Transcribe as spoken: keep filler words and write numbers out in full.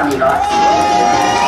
Amigos.